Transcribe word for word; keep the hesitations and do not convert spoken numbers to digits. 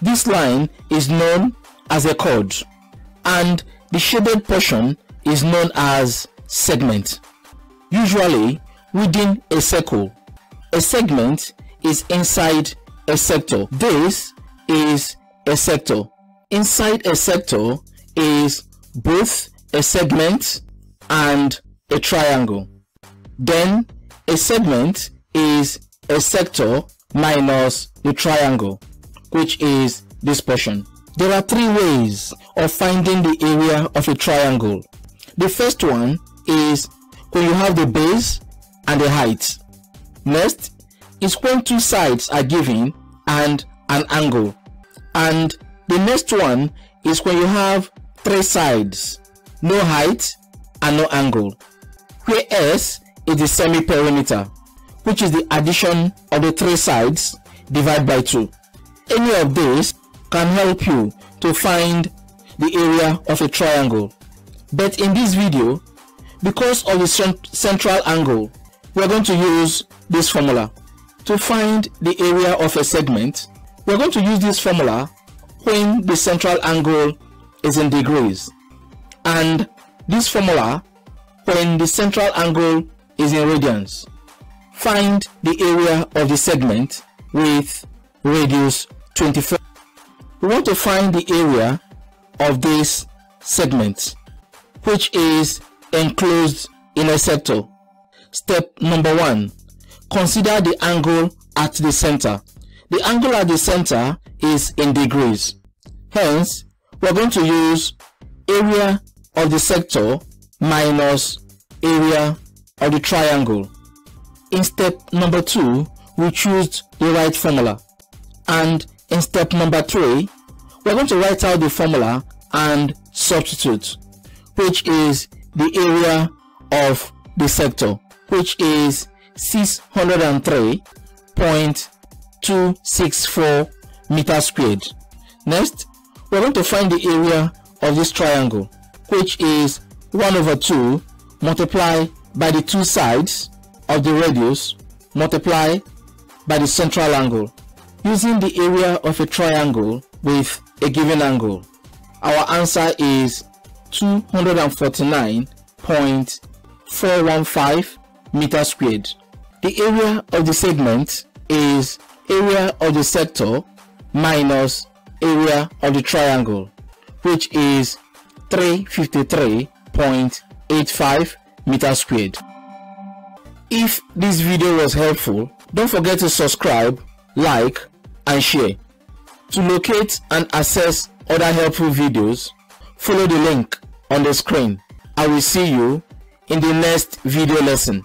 This line is known as a chord, and the shaded portion is known as segment. Usually within a circle, a segment is inside a sector. This is a sector. Inside a sector is both a segment and a triangle. Then a segment is a sector minus the triangle, which is this portion. There are three ways of finding the area of a triangle. The first one is when you have the base and the height. Next is when two sides are given and an angle. And the next one is when you have three sides, no height and no angle, where S is the semi-perimeter, which is the addition of the three sides divided by two. Any of these can help you to find the area of a triangle. But in this video, because of the central angle, we are going to use this formula. To find the area of a segment, we are going to use this formula when the central angle is in degrees, and this formula when the central angle is in radians. Find the area of the segment with radius twenty-four. We want to find the area of this segment, which is enclosed in a sector. Step number one, consider the angle at the center. The angle at the center is in degrees. Hence, we're going to use area of the sector minus area of the triangle. In step number two, we choose the right formula. And in step number three, we're going to write out the formula and substitute, which is the area of the sector, which is six hundred three point two six four meters squared. Next, we're going to find the area of this triangle, which is one over two multiplied by the two sides of the radius multiplied by the central angle. Using the area of a triangle with a given angle, our answer is two hundred forty-nine point four one five meters squared. The area of the segment is area of the sector minus area of the triangle, which is three hundred fifty-three point eight five meters squared. If this video was helpful, don't forget to subscribe, like, and share. To locate and access other helpful videos, follow the link on the screen. I will see you in the next video lesson.